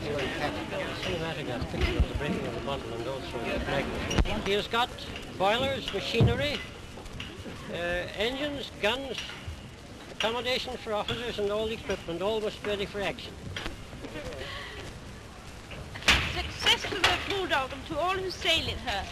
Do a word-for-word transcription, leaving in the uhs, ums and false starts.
what will happen. The cinematic aspect of the breaking of the bottle and also the magnetism. He has got boilers, machinery, uh, engines, guns, accommodation for officers and all the equipment, almost ready for action. Success to the Bulldog and to all who sail in her.